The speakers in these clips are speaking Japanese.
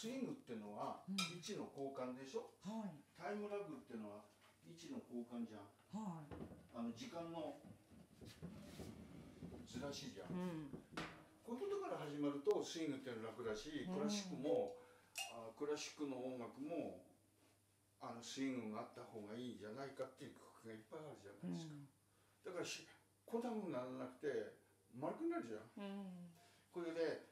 スイングっていうのは位置の交換でしょ、はい、タイムラグっていうのは位置の交換じゃん、はい、時間のずらしじゃん、うん、こういうことから始まるとスイングっていうのは楽だし、クラシックも、うん、クラシックの音楽もスイングがあった方がいいんじゃないかっていう曲がいっぱいあるじゃないですか、うん、だからこんなふうにならなくて丸くなるじゃん、うん、これで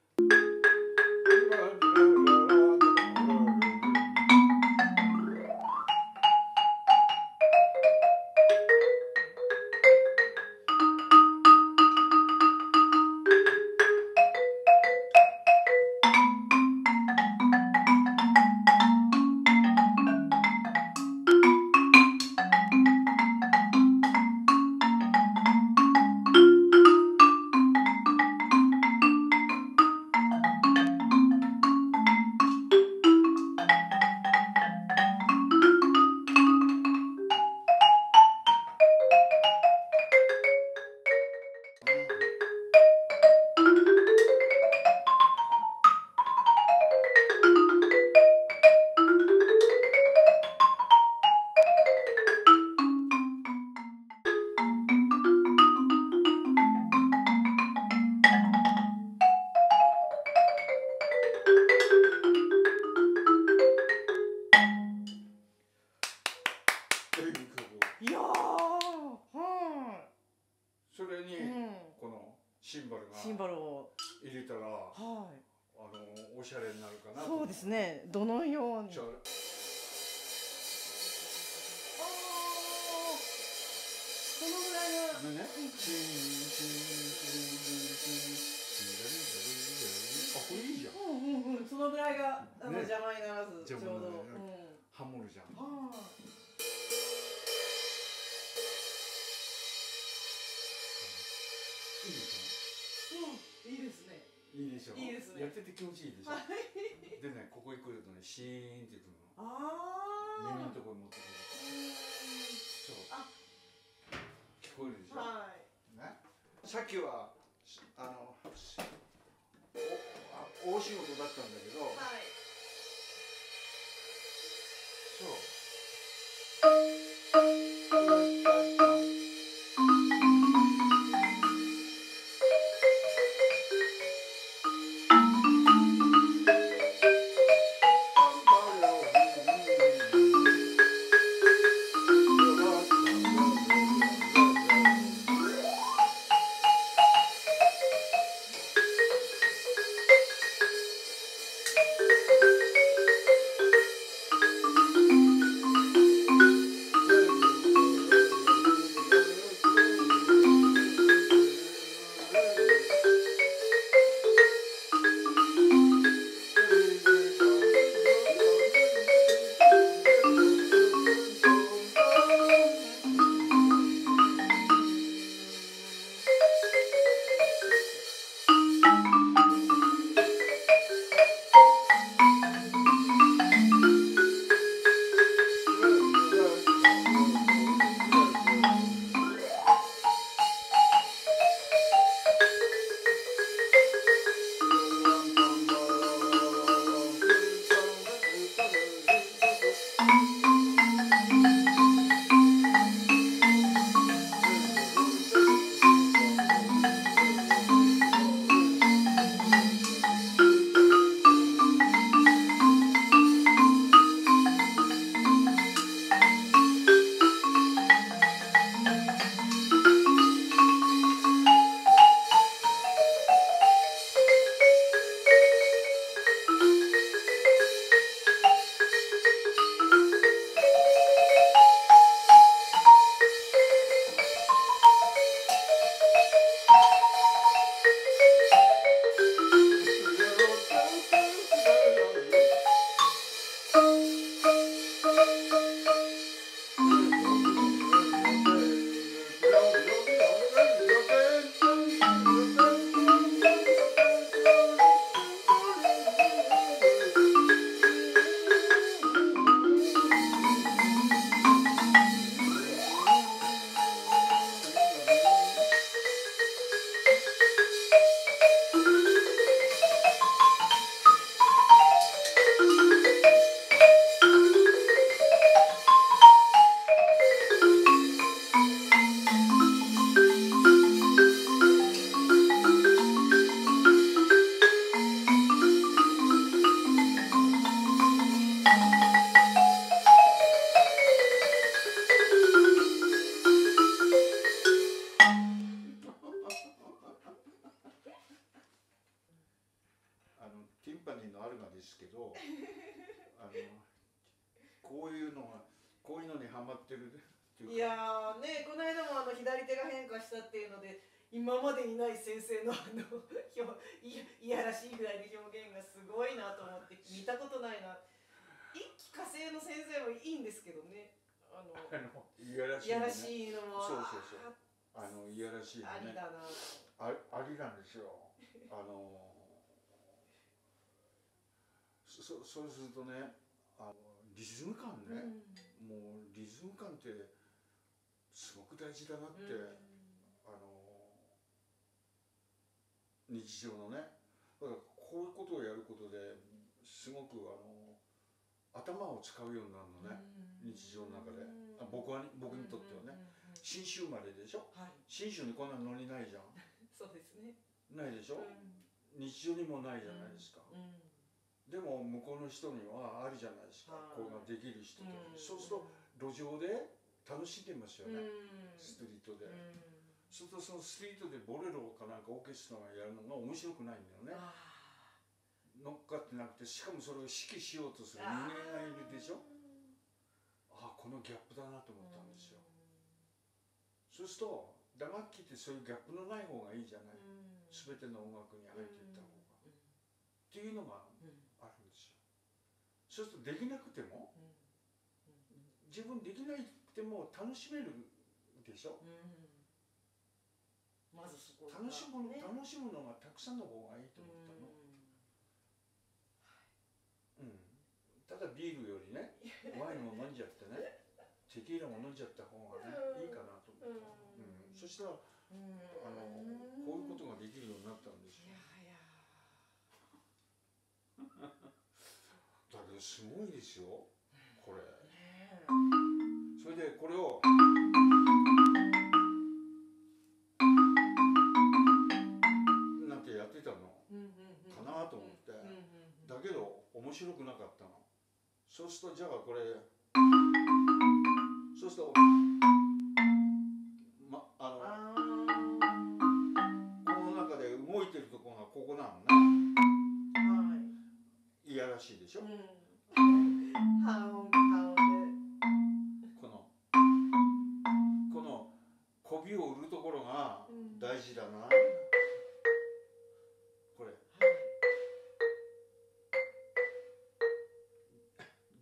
それにこのシンバルが入れたら、はい、おしゃれになるかな。そうですね。どのように。このぐらいの。ね。あ、これいいじゃん。うんうんうん。そのぐらいが邪魔にならずちょうど。ハモるじゃん。いいでしょ。うん、いいですね。いいでしょ。いいですね。やってて気持ちいいでしょ。はい、でね、ここへ来るとね、シーンっていくの。ああ。耳のところに持ってくる。そう。あ。聞こえるでしょ。はい。ね。さっきは大仕事だったんだけど。はい。そう。ですけどこういうのにハマってるっていうか、いやーね、この間も左手が変化したっていうので今までにない先生のいやらしいぐらいの表現がすごいなと思って、見たことないな。一気化成の先生もいいんですけどね、いやらしいのも、そうそうそう、いやらしいのね、ありだな、ありなんですよ。そうするとね、リズム感ね、もうリズム感ってすごく大事だなって、日常のね、だからこういうことをやることですごく頭を使うようになるのね、日常の中で。僕にとってはね、信州生まれでしょ、信州にこんなのにないじゃん。そうですね、ないでしょ、日常にもないじゃないですか。でも向こうの人にはあるじゃないですか、こういうのができる人と。そうすると路上で楽しんでますよね、ストリートで。そうするとそのストリートでボレロかなんかオーケストラがやるのが面白くないんだよね。乗っかってなくて、しかもそれを指揮しようとする人間がいるでしょ。ああ、このギャップだなと思ったんですよ。そうすると黙っきってそういうギャップのない方がいいじゃない、全ての音楽に入っていった方がっていうのがあるんですよ。そうするとできなくても、自分できなくても楽しめるでしょ。まずそこ楽しむの、楽しむのがたくさんの方がいいと思ったの。ただビールよりね、ワインも飲んじゃってね、テキーラも飲んじゃった方がね、いいかなと思った。そしたらこういうことができるようになったんですよ。だけどすごいですよ、これ。それでこれを。なんてやってたのかなと思って。だけど面白くなかったの。そうするとじゃあこれ、そうするとこの中で動いてるところがここなのね。いやらしいでしょ。このこびを売るところが大事だな。これ。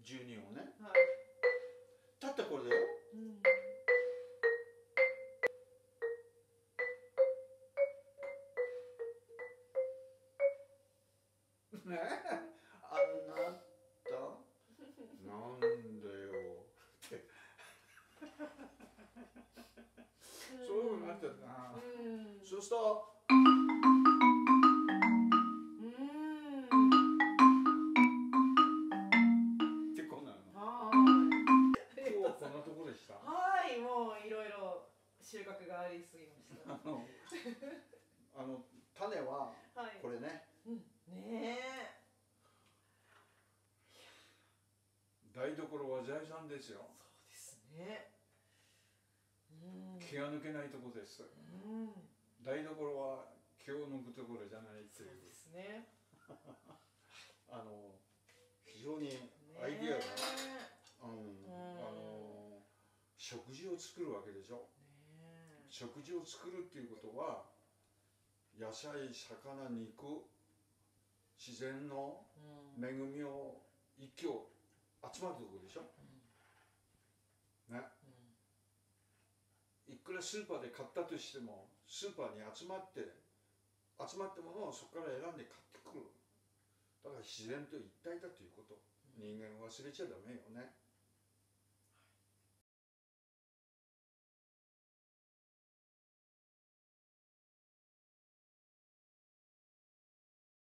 12音ね、たったこれだよ、ねえ、あなたなんだよってそういうふうになっちゃったな。そうすると収穫がありすぎました。種はこれね。ねえ。台所は財産ですよ。そうですね。気が抜けないとこです。台所は気を抜くところじゃないっていう。そうですね。非常にアイディアが、食事を作るわけでしょ。食事を作るっていうことは野菜、魚、肉、自然の恵みを一挙集まるところでしょ、ね、いくらスーパーで買ったとしてもスーパーに集まったものをそこから選んで買ってくる。だから自然と一体だということ、人間忘れちゃダメよね。